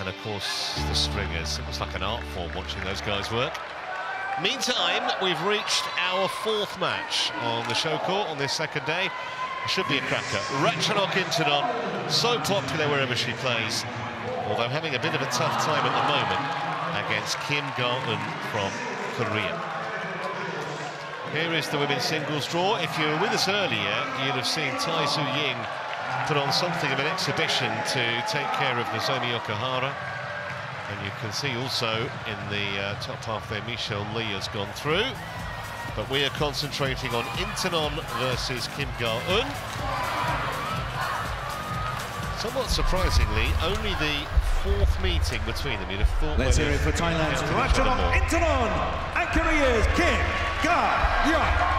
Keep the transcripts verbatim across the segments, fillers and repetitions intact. and of course the stringers. It was like an art form watching those guys work. Meantime, we've reached our fourth match on the show court on this second day. It should be a cracker. Ratchanok Intanon, so popular wherever she plays, although having a bit of a tough time at the moment against Kim Ga Eun from Korea. Here is the women's singles draw. If you were with us earlier, you'd have seen Tai Su-ying put on something of an exhibition to take care of Nozomi Yokohara. And you can see also in the uh, top half there, Michelle Li has gone through. But we are concentrating on Intanon versus Kim Ga Eun. Somewhat surprisingly, only the fourth meeting between them. You'd have thought. Let's hear it for Thailand's Ratchanok Intanon and Korea's Kim Ga Eun.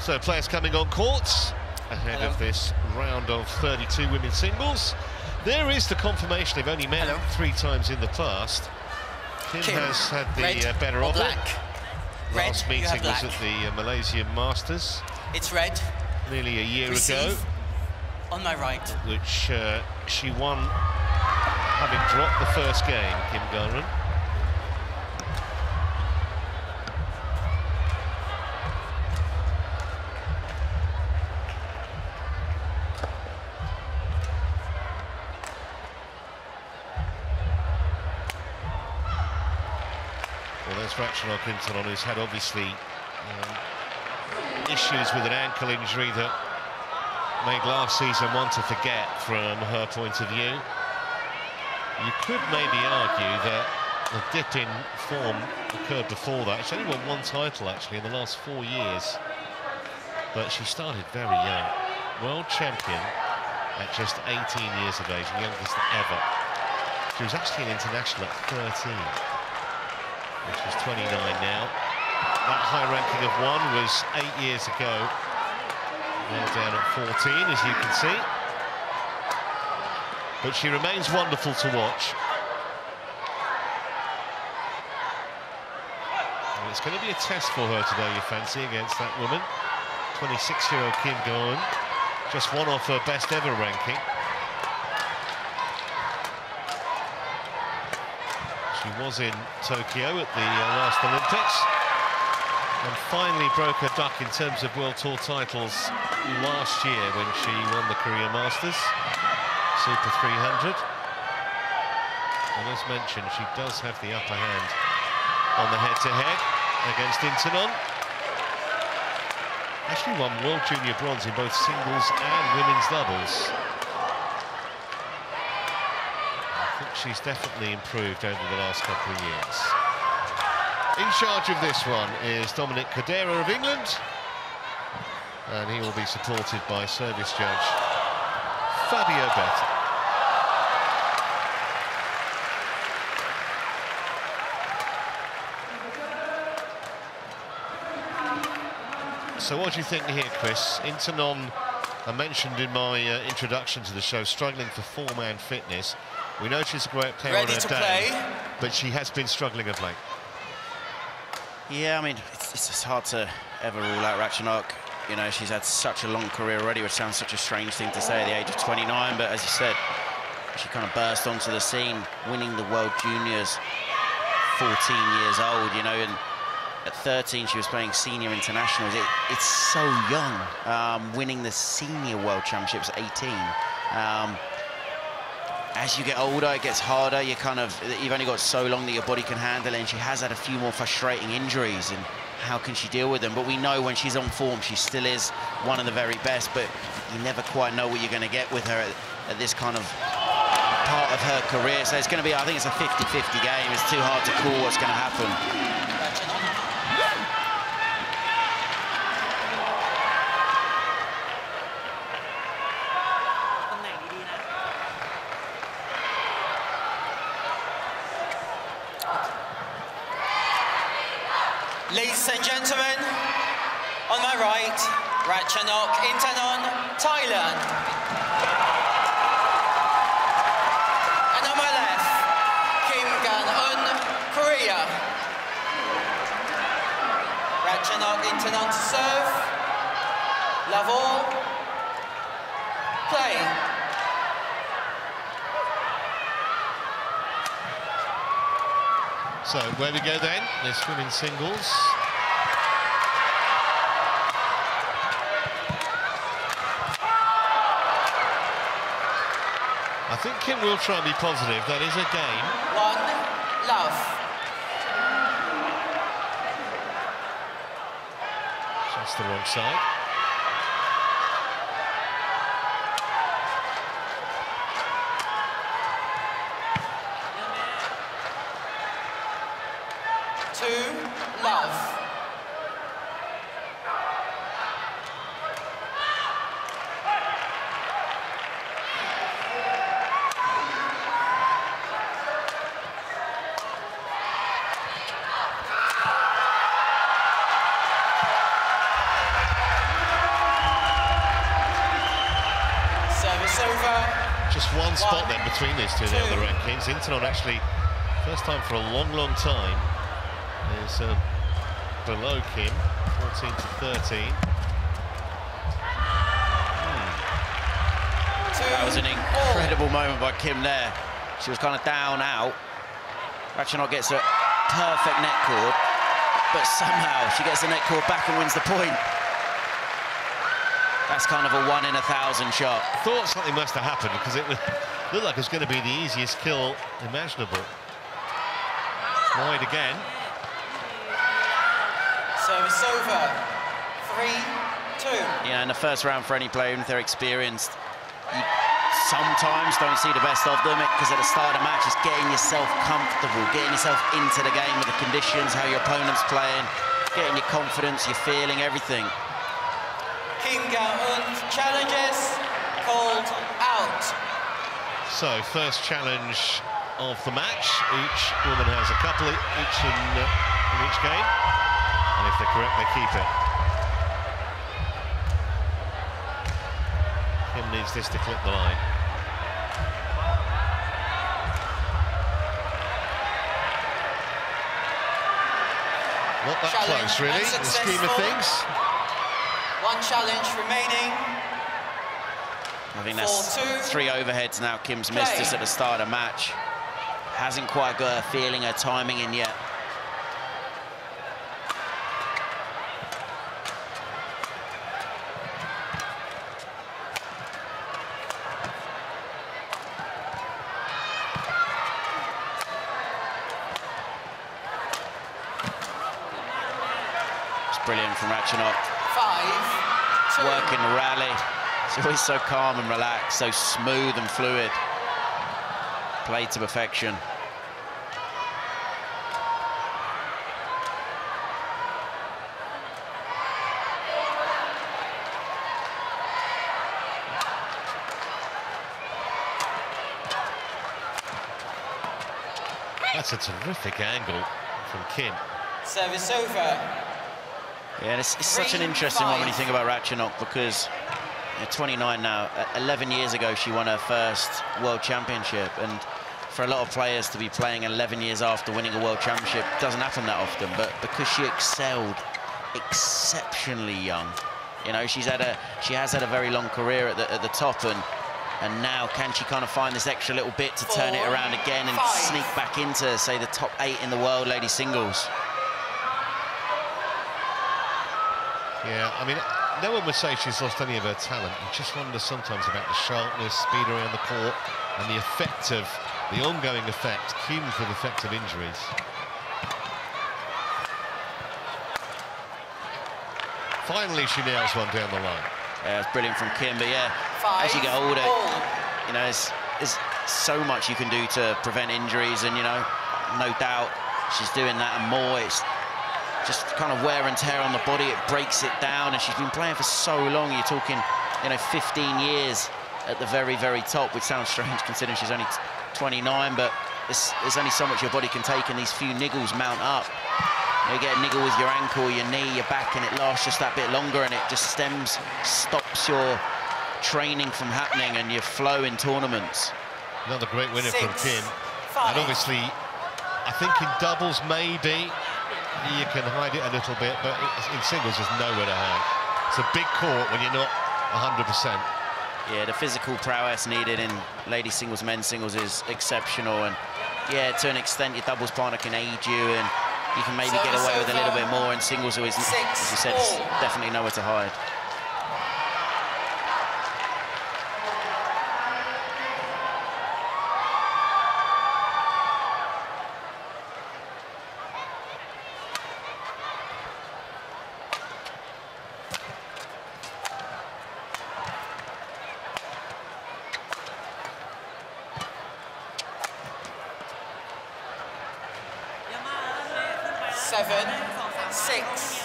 So players coming on court ahead Hello. of this round of thirty-two women's singles. There is the confirmation they've only met Hello. three times in the past. Kim, Kim has had the red uh, better of black. Red, Last meeting was black. at the uh, Malaysian Masters. It's red. Nearly a year Receive. ago. On my right. Which uh, she won, having dropped the first game, Kim Ga Eun. Ratchanok Intanon, who's had obviously um, issues with an ankle injury that made last season one to forget from her point of view. You could maybe argue that the dip in form occurred before that. She's only won one title actually in the last four years, but she started very young. World champion at just eighteen years of age, youngest ever. She was actually an international at thirteen. Which is twenty-nine now. That high ranking of one was eight years ago. Now down at fourteen, as you can see. But she remains wonderful to watch. And it's going to be a test for her today, you fancy, against that woman. twenty-six-year-old Kim Ga Eun, just one off her best ever ranking. She was in Tokyo at the uh, last Olympics and finally broke her duck in terms of World Tour titles last year when she won the Korea Masters, Super three hundred. And as mentioned, she does have the upper hand on the head-to-head against Intanon. Actually won World Junior Bronze in both singles and women's doubles. She's definitely improved over the last couple of years. In charge of this one is Dominic Cadera of England, and he will be supported by service judge Fabio Bett. So what do you think here, Chris? Intanon, I mentioned in my uh, introduction to the show, struggling for four-man fitness. We know she's a great player on her day, but she has been struggling of late. Yeah, I mean, it's, it's just hard to ever rule out Ratchanok. You know, she's had such a long career already, which sounds such a strange thing to say at the age of twenty-nine, but as you said, she kind of burst onto the scene, winning the World Juniors, fourteen years old, you know, and at thirteen she was playing senior internationals. It, it's so young, um, winning the senior World Championships at eighteen. Um, As you get older, it gets harder. You kind of, you've only got so long that your body can handle it, and she has had a few more frustrating injuries, and how can she deal with them? But we know when she's on form, she still is one of the very best, but you never quite know what you're going to get with her at, at this kind of part of her career. So it's going to be, I think it's a fifty fifty game. It's too hard to call what's going to happen. Ladies and gentlemen, on my right, Ratchanok Intanon, Thailand. And on my left, Kim Ga Eun, Korea. Ratchanok Intanon to serve. Lavaux, play. So where we go then, this women's singles. I think Kim will try and be positive, that is a game. One, love. Just the wrong side. Two, love. Just one spot then between these two, two. Now the rankings. Intanon actually, first time for a long, long time, is um, below Kim, fourteen to thirteen. Hmm. That was an incredible moment by Kim there. She was kind of down out. Ratchanok gets a perfect net cord, but somehow she gets the net cord back and wins the point. That's kind of a one in a thousand shot. Thought something must have happened because it looked like it was going to be the easiest kill imaginable. Wide again. Service over. Three, two. Yeah, in the first round for any player, if they're experienced, you sometimes don't see the best of them because at the start of the match, it's getting yourself comfortable, getting yourself into the game with the conditions, how your opponent's playing, getting your confidence, your feeling, everything. Kim Ga Eun challenges, called out. So, first challenge of the match. Each woman has a couple, each in, uh, in each game. And if they're correct, they keep it. Kim needs this to clip the line. Not that challenge close, really, in the scheme of things. One challenge remaining. I think that's Four, two, three overheads now. Kim's play. Missed us at the start of the match. Hasn't quite got her feeling, her timing in yet. It's brilliant from Ratchanok. Five, working the rally. It's always so calm and relaxed, so smooth and fluid. Played to perfection. That's a terrific angle from Kim. Service over. Yeah, and it's, it's such an interesting one when you think about Ratchanok because you know, twenty-nine now, eleven years ago she won her first World Championship, and for a lot of players to be playing eleven years after winning a World Championship doesn't happen that often, but because she excelled exceptionally young, you know, she's had a, she has had a very long career at the, at the top, and, and now can she kind of find this extra little bit to turn Four, it around again and five. sneak back into, say, the top eight in the world lady singles? Yeah, I mean, no one would say she's lost any of her talent. You just wonder sometimes about the sharpness, speed around the court, and the effect of, the ongoing effect, cumulative effect of injuries. Finally, she nails one down the line. Yeah, it's brilliant from Kim, but yeah, Five, as you get older, four. you know, there's, there's so much you can do to prevent injuries, and, you know, no doubt she's doing that and more. It's, just kind of wear and tear on the body, it breaks it down, and she's been playing for so long. You're talking, you know, fifteen years at the very, very top, which sounds strange considering she's only twenty-nine, but there's, there's only so much your body can take, and these few niggles mount up. You know, you get a niggle with your ankle, your knee, your back, and it lasts just that bit longer, and it just stems, stops your training from happening and your flow in tournaments. Another great winner Six, from Kim. Five. And obviously, I think in doubles, maybe, you can hide it a little bit, but in singles, there's nowhere to hide. It's a big court when you're not one hundred percent. Yeah, the physical prowess needed in ladies singles, men's singles is exceptional. And yeah, to an extent, your doubles partner can aid you, and you can maybe get away with a little bit more in singles, who is, as you said, definitely nowhere to hide. Seven, six.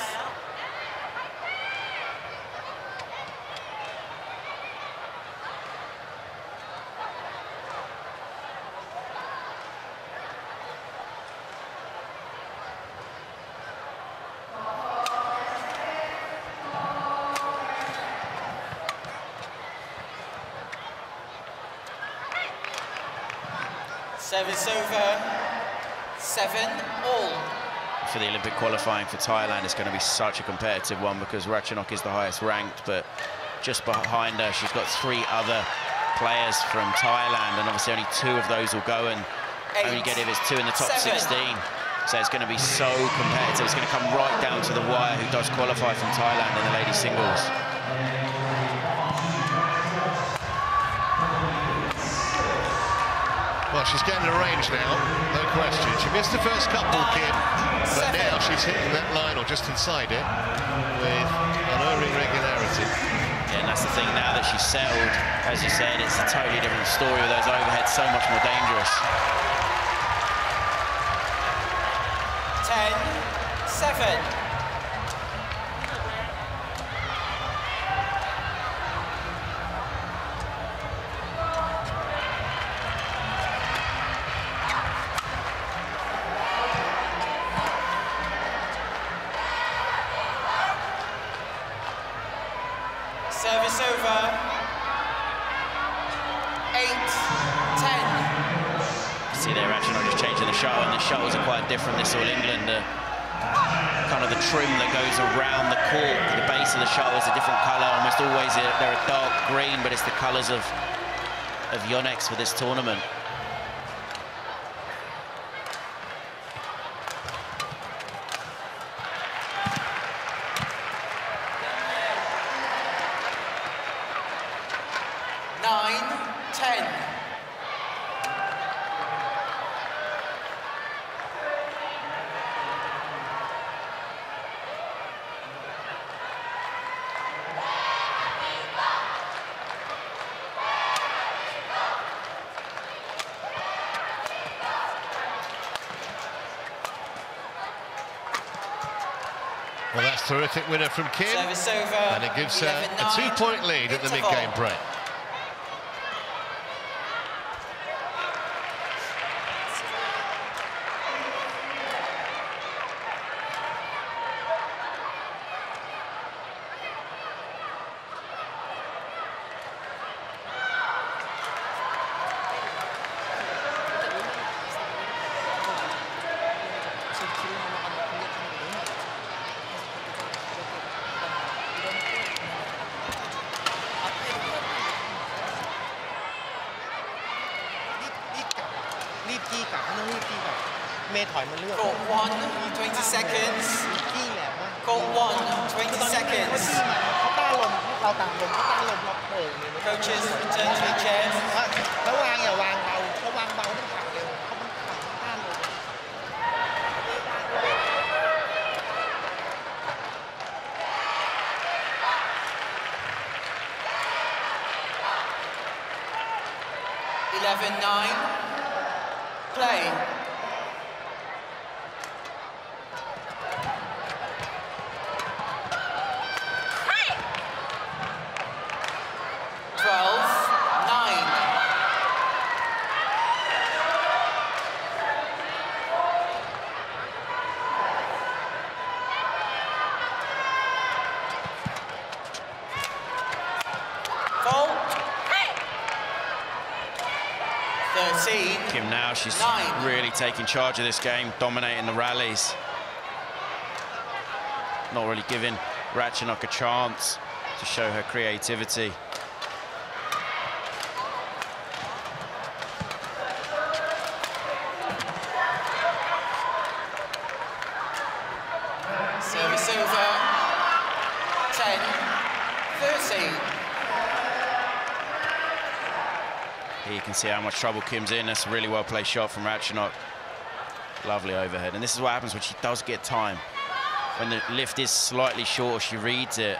Service over, seven all. For the Olympic qualifying for Thailand, it's going to be such a competitive one, because Ratchanok is the highest ranked, but just behind her she's got three other players from Thailand, and obviously only two of those will go and Eight, only get if it's two in the top seven. sixteen. So it's going to be so competitive. It's going to come right down to the wire who does qualify from Thailand in the ladies singles. Well, she's getting the range now, no question. She missed the first couple, Kim, but now she's hitting that line, or just inside it, with unerring regularity. Yeah, and that's the thing, now that she's settled, as you said, it's a totally different story with those overheads, so much more dangerous. ten, seven. Service over, eight, ten. You see there, Ratchanok just changing the shuttle, and the shuttles are quite different. This All England, uh, kind of the trim that goes around the court, the base of the shuttle is a different colour. Almost always they're a dark green, but it's the colours of, of Yonex for this tournament. Well, that's a terrific winner from Kim, service over, and it gives her uh, a two-point lead interval at the mid-game break. Got one, twenty seconds. Got one, twenty seconds. Coaches, return to the chairs. eleven nine. Play. Kim now, she's Nine. really taking charge of this game, dominating the rallies. Not really giving Ratchanok a chance to show her creativity. Service over, ten thirteen. You can see how much trouble Kim's in. That's a really well-placed shot from Ratchanok. Lovely overhead. And this is what happens when she does get time. When the lift is slightly shorter, she reads it.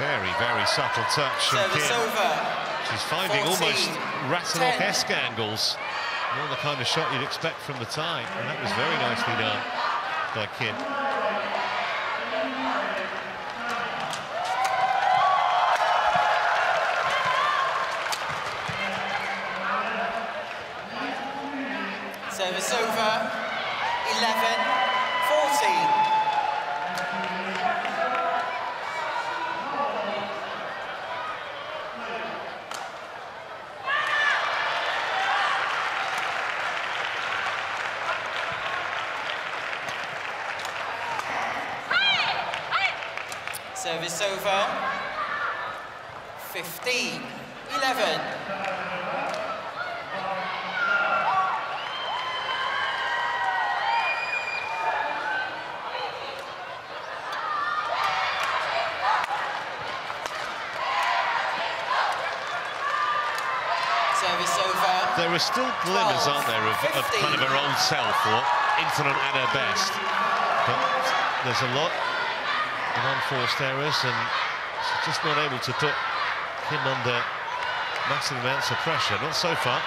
Very, very subtle touch from Kim. She's finding almost Ratchanok-esque angles. Not the kind of shot you'd expect from the tie. And that was very nicely done by Kim. Service over, eleven fourteen. Service over, fifteen eleven. There are still glimmers, aren't there, of, of kind of her old self, or Intanon at her best. But there's a lot of unforced errors, and she's just not able to put him under massive amounts of pressure. Not so far.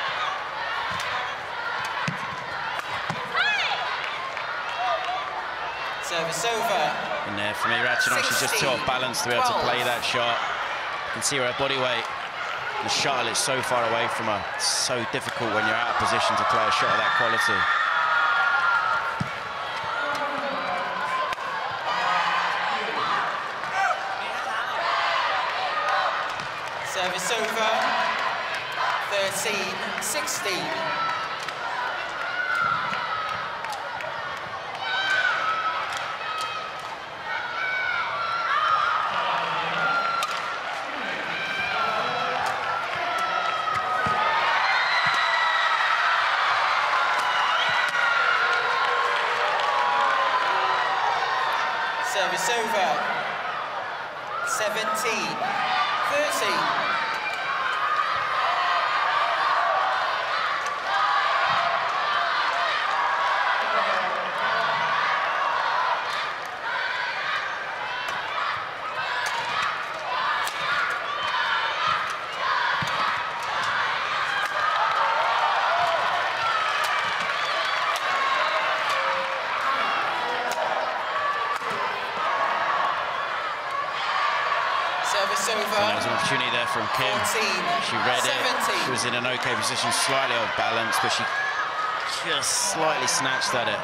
Service over. And there, for me, Ratchanok, she's just too off balance to be able to play that shot. You can see her body weight. The shuttle is so far away from her. It's so difficult when you're out of position to play a shot of that quality. Service over, thirteen sixteen. Service over, seventeen thirteen. Service over. And there was an opportunity there from Kim. She read it. She was in an okay position, slightly off balance, but she just slightly snatched at it.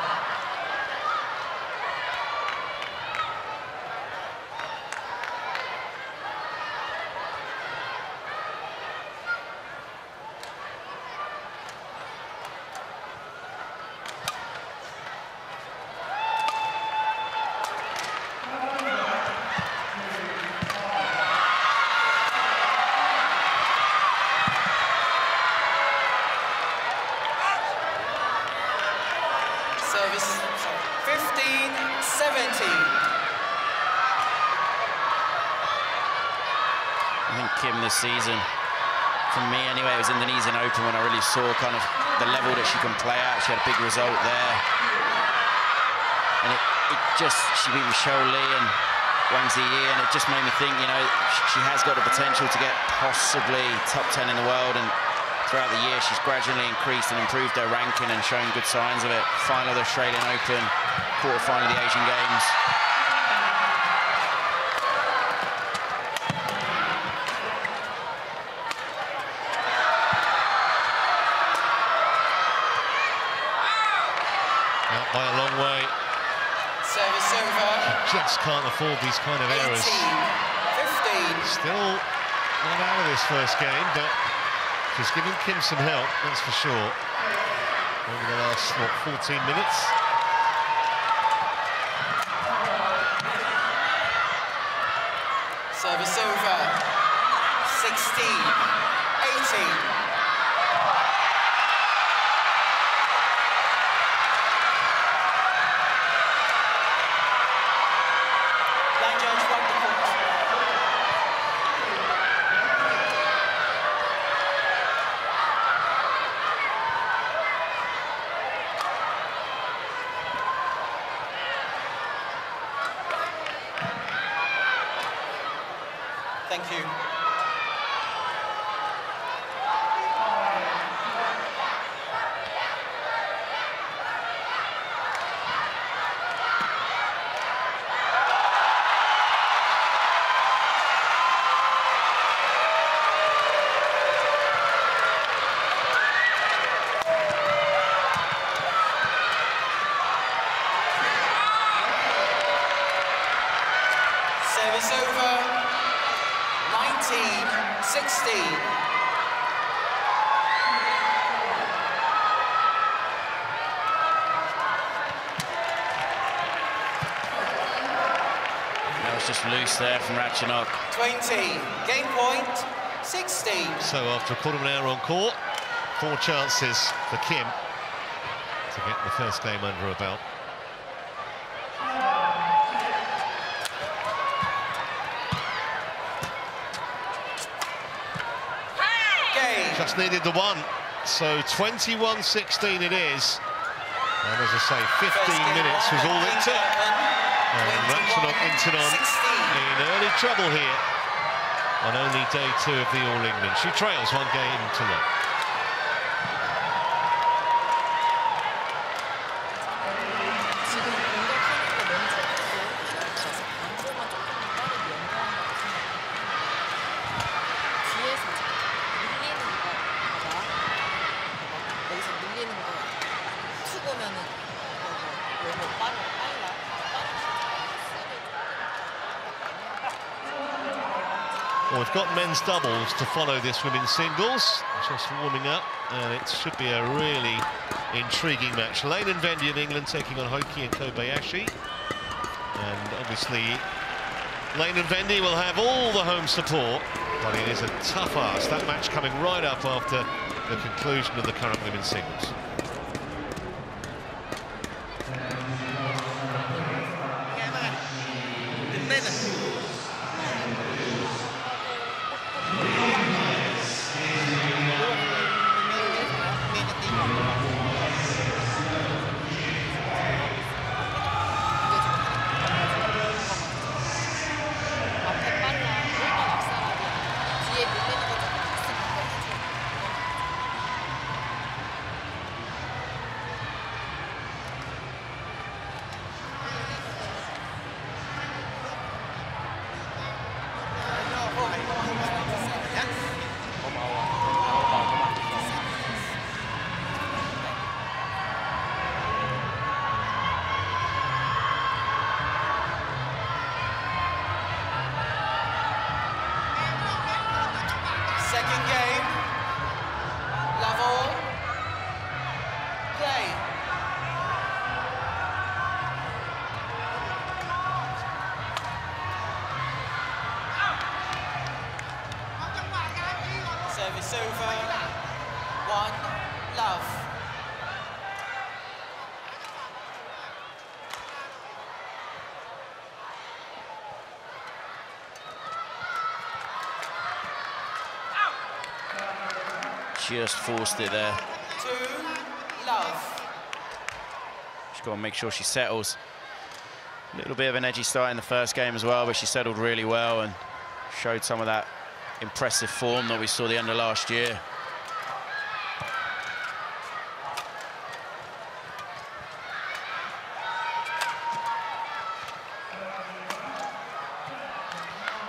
Kim this season, for me anyway, it was Indonesian Open when I really saw kind of the level that she can play at. She had a big result there, and it, it just, she beat Michelle Li and Wang Ziyi, and it just made me think, you know, she has got the potential to get possibly top ten in the world, and throughout the year she's gradually increased and improved her ranking and shown good signs of it. Final of the Australian Open, quarterfinal of the Asian Games. By a long way. Service over. She just can't afford these kind of errors. eighteen fifteen. Still not out of this first game, but She's giving Kim some help, that's for sure, over the last, what, fourteen minutes. Service over, sixteen, eighteen. Thank you. Service over. nineteen sixteen. That was just loose there from Ratchanok. twenty, game point, sixteen. So after a quarter of an hour on court, four chances for Kim to get the first game under her belt. Just needed the one, so twenty-one sixteen it is, and as I say, fifteen minutes was all it took, and Ratchanok Intanon in early trouble here on only day two of the All England. She trails one game to none. Well, we've got men's doubles to follow this women's singles, just warming up, and it should be a really intriguing match. Lane and Vendy of England taking on Hoki and Kobayashi, and obviously Lane and Vendy will have all the home support, but it is a tough ask, that match coming right up after the conclusion of the current women's singles. Service over, one, love. Just forced it there. Two, love. She's got to make sure she settles. A little bit of an edgy start in the first game as well, but she settled really well and showed some of that impressive form that we saw the end of last year.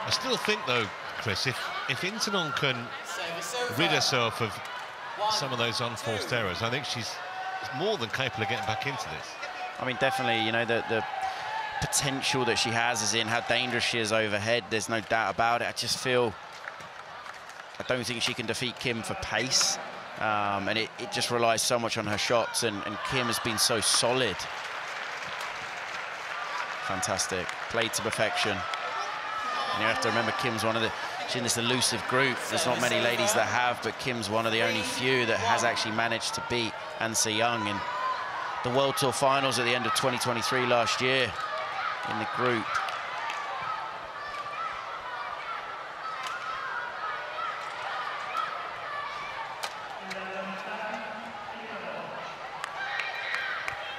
I still think, though, Chris, if, if Intanon can rid herself of One, some of those unforced two. errors, I think she's more than capable of getting back into this. I mean, definitely, you know, the, the potential that she has is in how dangerous she is overhead. There's no doubt about it. I just feel I don't think she can defeat Kim for pace. Um, and it, it just relies so much on her shots, and, and Kim has been so solid. Fantastic. Played to perfection. And you have to remember Kim's one of the... She's in this elusive group. There's not many ladies that have, but Kim's one of the only few that has actually managed to beat An Se Young in the World Tour Finals at the end of twenty twenty-three last year in the group.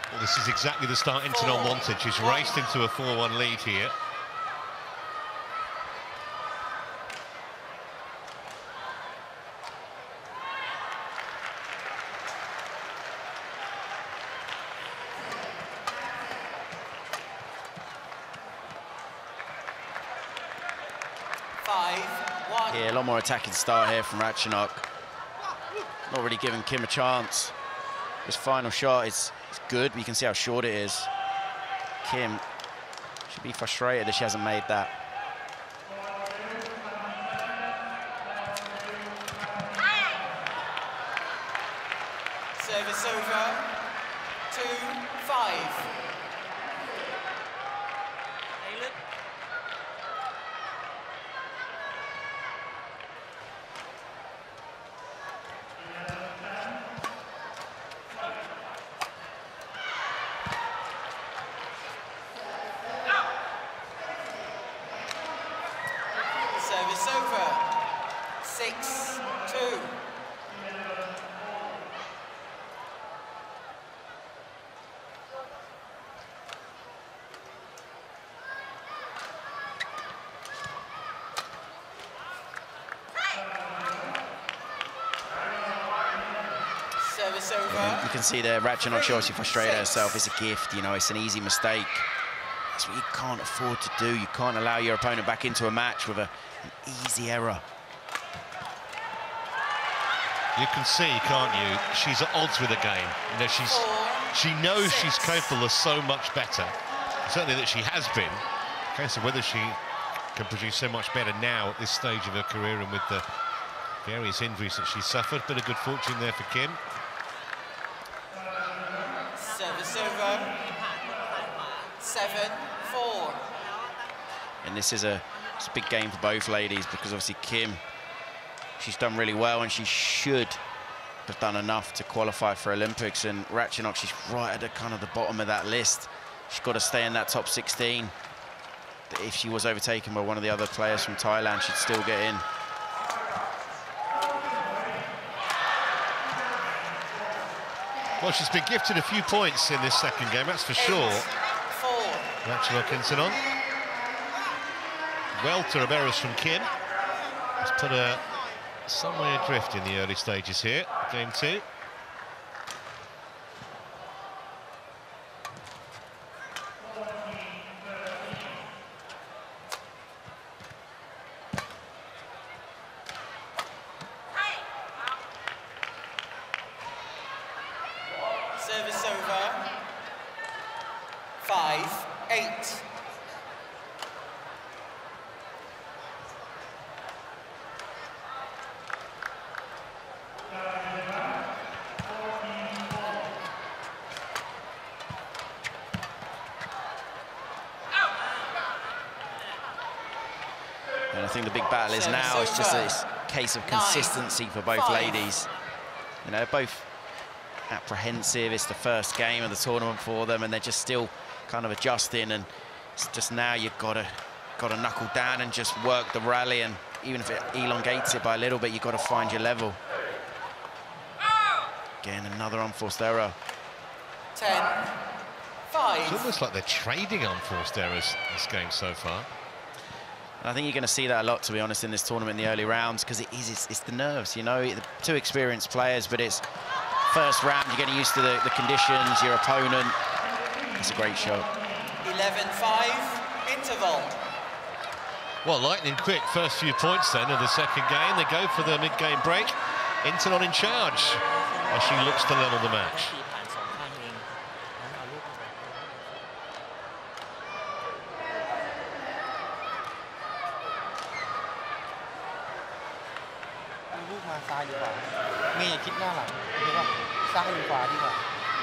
Well, this is exactly the start Intanon wanted. She's raced into a four one lead here. Yeah, a lot more attacking style here from Ratchanok. Not really giving Kim a chance. His final shot is, is good, but you can see how short it is. Kim should be frustrated that she hasn't made that. Service over. two five. Service over. Six, two. Service over. Yeah, you can see there, Ratchanok obviously frustrated herself. It's a gift, you know, it's an easy mistake. That's what you can't afford to do. You can't allow your opponent back into a match with a, an easy error. You can see, can't you? She's at odds with the game. You know, she's Four, she knows six. She's capable of so much better. Certainly that she has been. Okay, so whether she can produce so much better now at this stage of her career and with the various injuries that she suffered, bit of good fortune there for Kim. Service over. Seven, four. And this is a, it's a big game for both ladies, because obviously Kim, she's done really well and she should have done enough to qualify for Olympics, and Ratchanok, she's right at the kind of the bottom of that list. She's got to stay in that top sixteen. If she was overtaken by one of the other players from Thailand, she'd still get in. Well, she's been gifted a few points in this second game, that's for Eight. sure. Ratchanok Intanon. Welter of errors from Kim. Has put her somewhere adrift in the early stages here. Game two. Service over. Five. Eight. And I think the big battle is now, it's just a case of consistency for both ladies. You know, both apprehensive, it's the first game of the tournament for them, and they're just still kind of adjusting, and it's just now you've got to got to knuckle down and just work the rally, and even if it elongates it by a little bit, you've got to find your level. Again, another unforced error. Ten five. It's almost like they're trading unforced errors this game so far, and I think you're going to see that a lot, to be honest, in this tournament in the early rounds, because it is it's, it's the nerves, you know, the two experienced players, but it's first round, you're getting used to the, the conditions, your opponent. It's a great shot. eleven five, interval. Well, lightning quick first few points then of the second game. They go for the mid-game break. Intanon in charge as she looks to level the match.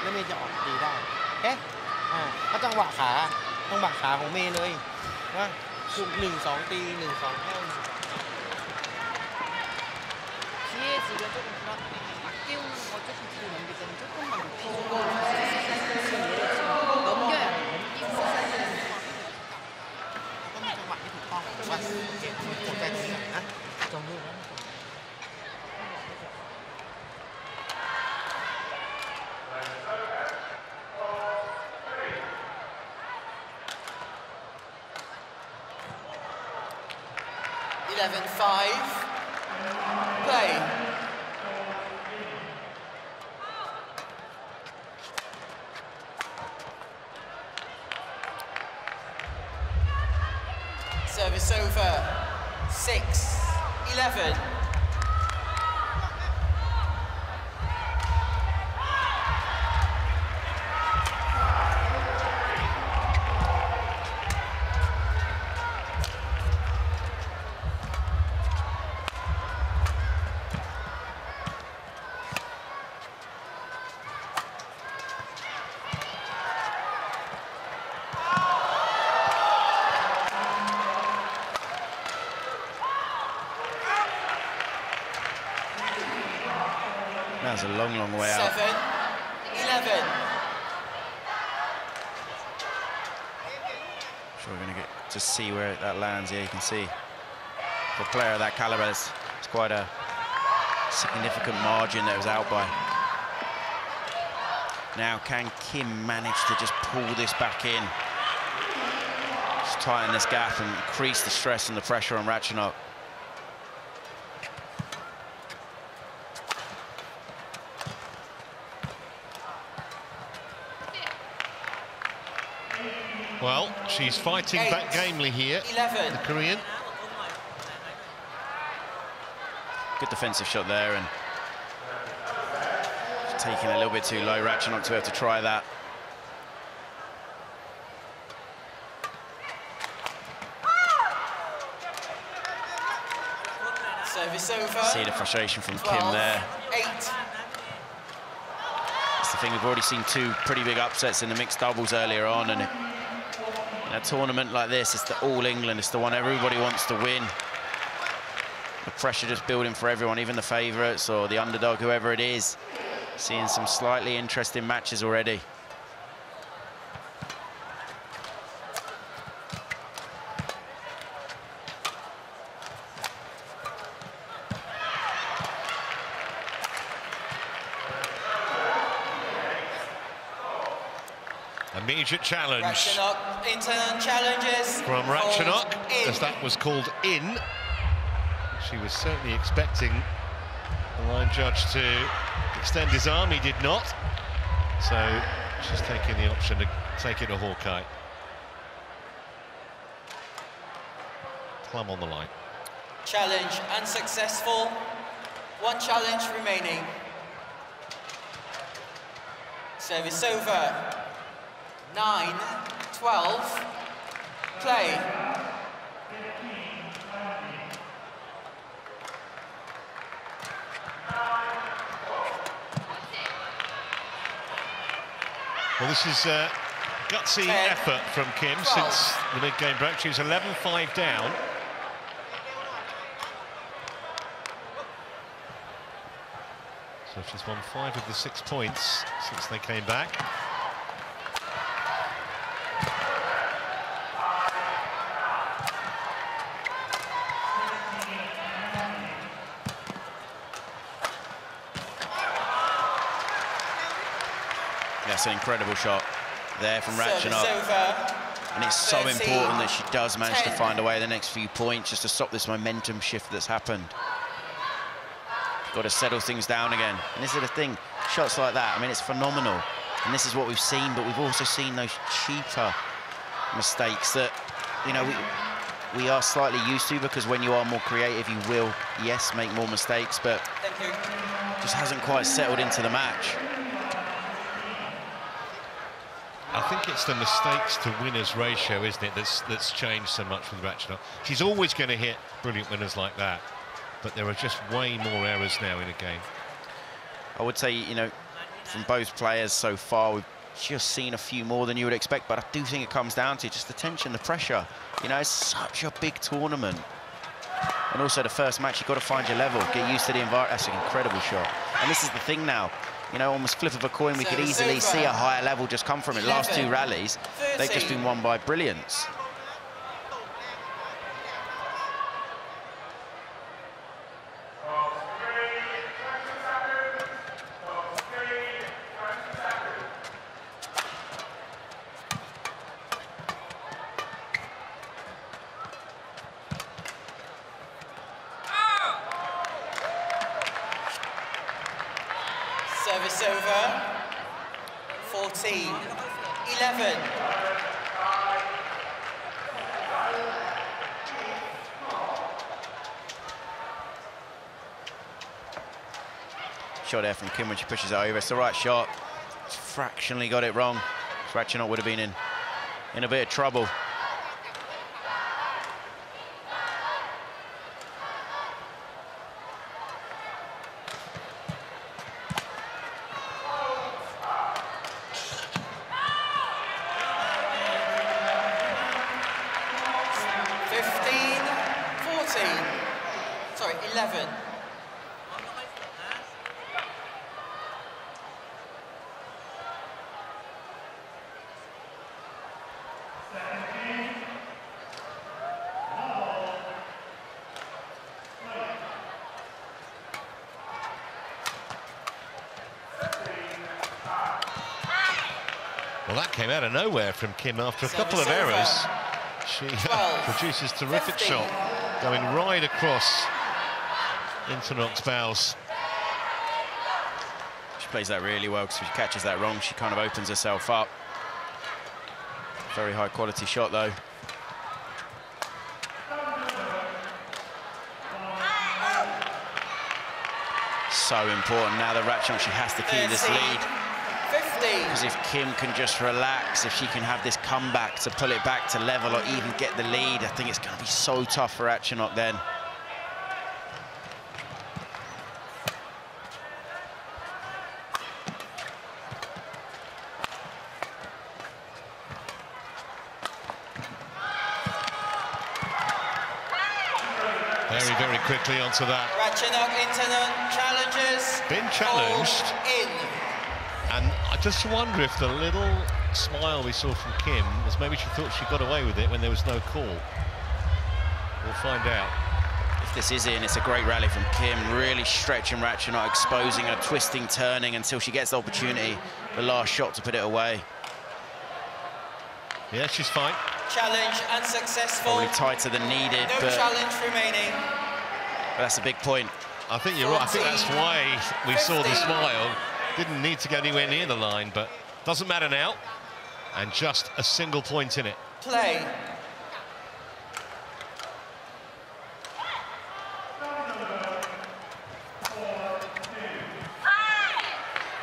แล้วเมย์จะออกตีได้เอ๊ะอ่าก็จังหวะขาต้องบักขาของเมย์เลยว่าสุกหนึ่งสองตีหนึ่งสองแค่หนึ่งสองชี้สิแล้วก็เป็นครับเกี่ยวเราจะคือมันเป็นจุดก็มันพิงกันต้องเยอะต้องมีจังหวะที่ถูกต้องว่าเก็บหัวใจตรงไหนนะจงรู้นะeleven five, play. Service over, six eleven. That's a long, long way out. seven eleven. Sure, we're going to get to see where that lands. Yeah, you can see the player of that caliber. It's, it's quite a significant margin that was out by. Now, can Kim manage to just pull this back in? Just tighten this gap and increase the stress and the pressure on Ratchanok. Well, she's fighting Eight, back gamely here, eleven. The Korean. Good defensive shot there, and she's taking a little bit too low. Ratchanok to have to try that. Service over. See the frustration from twelve, Kim there. Eight. That's the thing, we've already seen two pretty big upsets in the mixed doubles earlier on, and it, in a tournament like this, it's the All England, it's the one everybody wants to win. The pressure just building for everyone, even the favourites or the underdog, whoever it is. Seeing some slightly interesting matches already. Immediate challenge. Ratchanok, Intanon challenges. From Ratchanok, as that was called in. She was certainly expecting the line judge to extend his arm, he did not. So she's taking the option to take it to Hawkeye. Plum on the line. Challenge unsuccessful. One challenge remaining. Service over. nine twelve, play. Well, this is a gutsy ten, effort from Kim twelve. Since the mid-game break. She's eleven five down. So she's won five of the six points since they came back. That's an incredible shot there from Ratchanok. And it's so important that she does manage to find a way the next few points just to stop this momentum shift that's happened. Got to settle things down again. And this is the thing, shots like that, I mean, it's phenomenal. And this is what we've seen, but we've also seen those cheaper mistakes that, you know, we, we are slightly used to, because when you are more creative, you will, yes, make more mistakes, but just hasn't quite settled into the match. I think it's the mistakes to winners ratio, isn't it, that's, that's changed so much with Ratchanok. She's always going to hit brilliant winners like that, but there are just way more errors now in a game. I would say, you know, from both players so far. We've just seen a few more than you would expect, but I do think it comes down to just the tension, the pressure. You know, it's such a big tournament. And also the first match, you've got to find your level, get used to the environment. That's an incredible shot. And this is the thing now. You know, almost flip of a coin, we could easily see a higher level just come from it. Last two rallies, they've just been won by brilliance. Shot there from Kim when she pushes it over. It's the right shot. It's fractionally got it wrong. Ratchanok would have been in, in a bit of trouble. Came out of nowhere from Kim after a couple of errors. She produces terrific shot, going right across Intanon's bows. She plays that really well, because if she catches that wrong, she kind of opens herself up. Very high quality shot though. So important now that Ratchanok, she has to keep this lead. Because if Kim can just relax, if she can have this comeback to pull it back to level or even get the lead, I think it's going to be so tough for Ratchanok then. Very, very quickly onto that. Ratchanok Intanon challenges. Been challenged. In. And I just wonder if the little smile we saw from Kim was maybe she thought she got away with it when there was no call. We'll find out. If this is in, it's a great rally from Kim, really stretching Ratchanok, exposing her, twisting, turning until she gets the opportunity, the last shot to put it away. Yeah, she's fine. Challenge unsuccessful. Probably tighter than needed. No but challenge remaining. But that's a big point. I think you're fourteen, right. I think that's why we fifteen. Saw the smile. Didn't need to go anywhere near the line, but doesn't matter now. And just a single point in it. Play.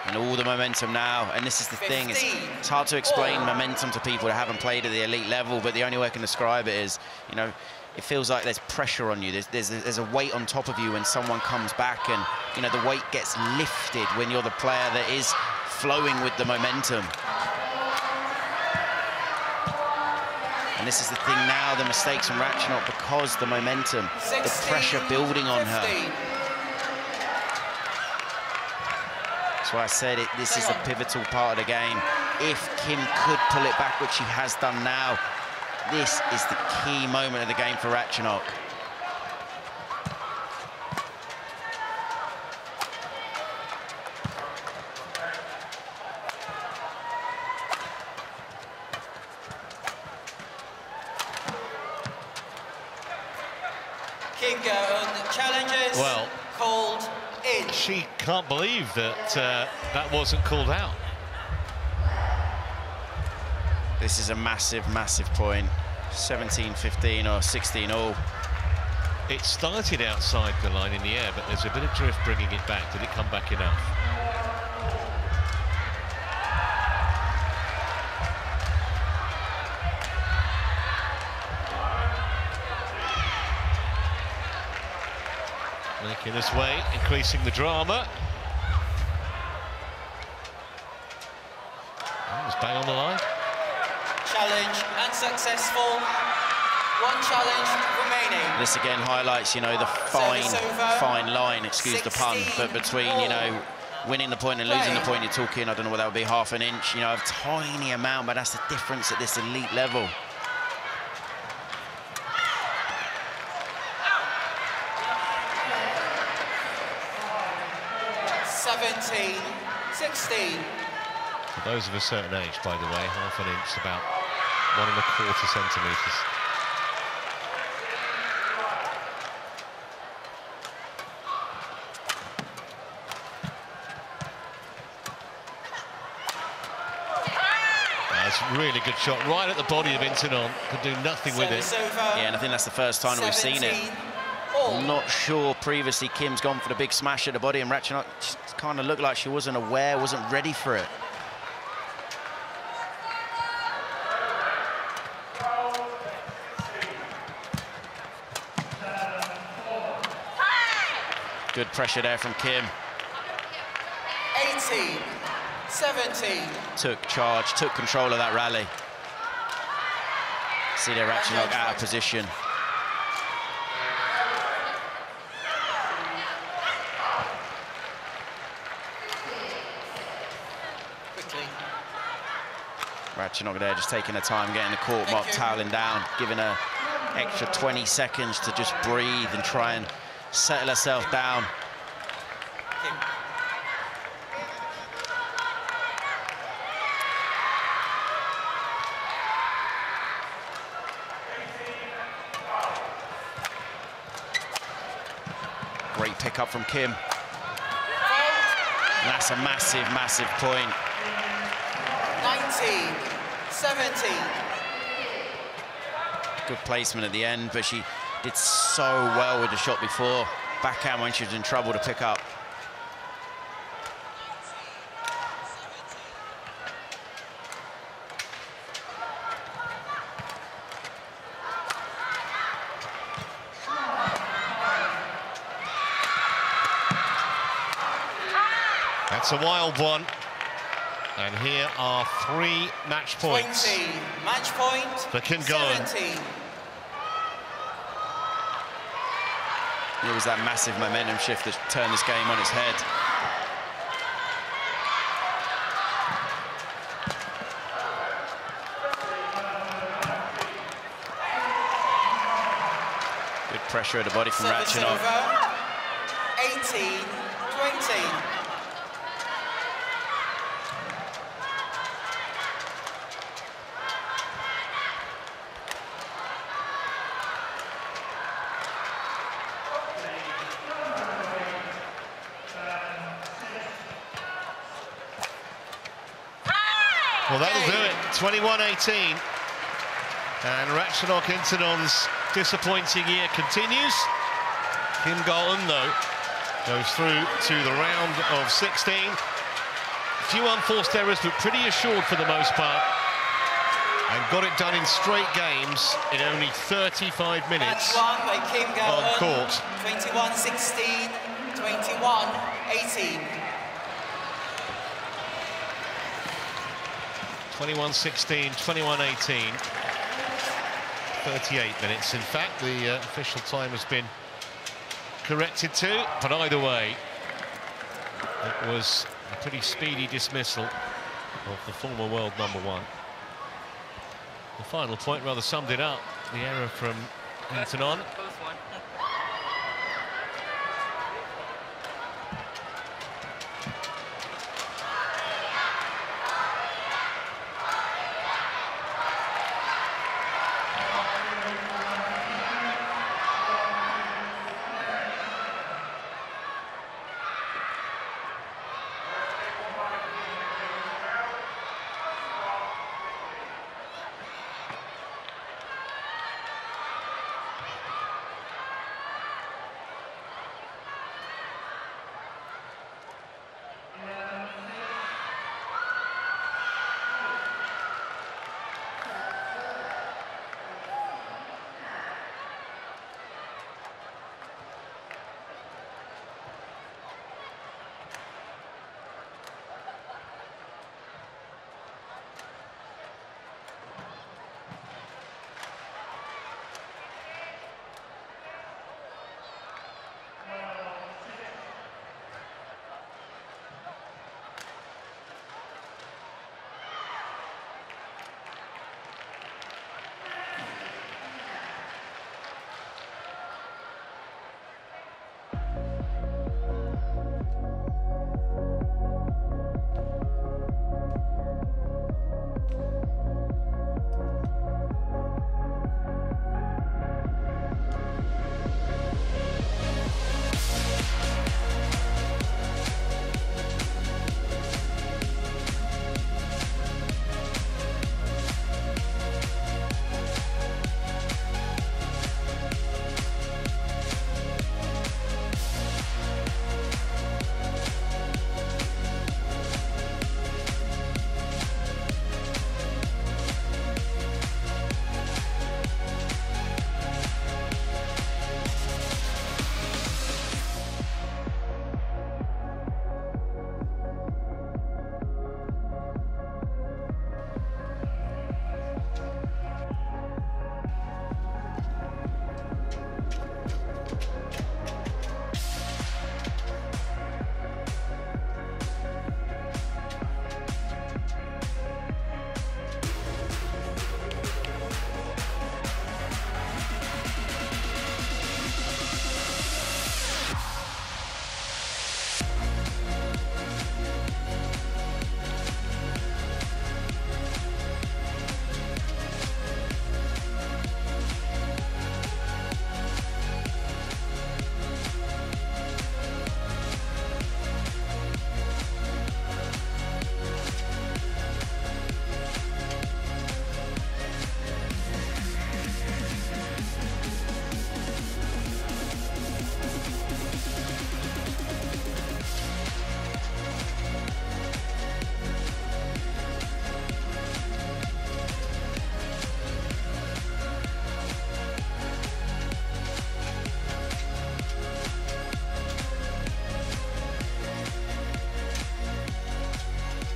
And all the momentum now, and this is the thing, it's, it's hard to explain momentum to people that haven't played at the elite level, but the only way I can describe it is, you know, it feels like there's pressure on you. There's, there's, there's a weight on top of you when someone comes back, and, you know, the weight gets lifted when you're the player that is flowing with the momentum. And this is the thing now, the mistakes from Ratchanok, because the momentum, sixteen, the pressure building on fifteen. Her. That's why I said it, this is the pivotal part of the game. If Kim could pull it back, which she has done now, this is the key moment of the game for Ratchanok. Kim Ga Eun challenges, well, called in. She can't believe that uh, that wasn't called out. This is a massive, massive point. seventeen fifteen or sixteen all. It started outside the line in the air, but there's a bit of drift bringing it back. Did it come back enough? Making this way, increasing the drama. Bang on the line. Challenge and successful. One challenge remaining. This again highlights, you know, the fine, fine line, excuse the pun, but between, all. you know, winning the point and losing Play. the point, you're talking, I don't know what that would be, half an inch, you know, a tiny amount, but that's the difference at this elite level. seventeen, sixteen. For those of a certain age, by the way, half an inch, about one and a quarter centimetres. Really good shot, right at the body of Intanon. Could do nothing with it. Yeah, and I think that's the first time we've seen it. I'm not sure previously Kim's gone for the big smash at the body, and Ratchanok kind of looked like she wasn't aware, wasn't ready for it. Good pressure there from Kim. eighteen, seventeen. Took charge, took control of that rally. See there, Ratchanok out of position. Quickly. Ratchanok there, just taking her time, getting the court mark, toweling down, giving her extra twenty seconds to just breathe and try and settle herself down. Great pick up from Kim. And that's a massive, massive point. nineteen, seventeen. Good placement at the end, but she did so well with the shot before. Backhand when she was in trouble to pick up. It's a wild one, and here are three match points. twenty, match point for Kim Ga Eun. It was that massive momentum shift that turned this game on its head. Good pressure at the body from Ratchanok. eighteen, twenty. Well, that'll do it. twenty-one eighteen. And Ratchanok Intanon's disappointing year continues. Kim Ga Eun, though, goes through to the round of sixteen. A few unforced errors, but pretty assured for the most part. And got it done in straight games in only thirty-five minutes on court. twenty-one sixteen, twenty-one eighteen. twenty-one sixteen, twenty-one eighteen, thirty-eight minutes, in fact. The uh, official time has been corrected too, but either way, it was a pretty speedy dismissal of the former world number one. The final point rather summed it up, the error from Intanon.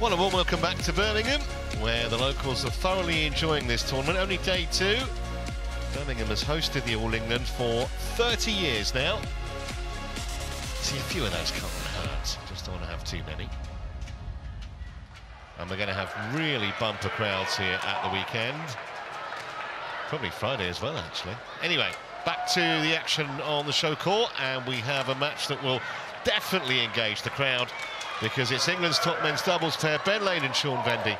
Well, a warm welcome back to Birmingham, where the locals are thoroughly enjoying this tournament. Only day two. Birmingham has hosted the All England for thirty years now. See, a few of those can't hurt. Just don't want to have too many. And we're going to have really bumper crowds here at the weekend. Probably Friday as well, actually. Anyway, back to the action on the show court, and we have a match that will definitely engage the crowd because it's England's top men's doubles pair, Ben Lane and Sean Vendy.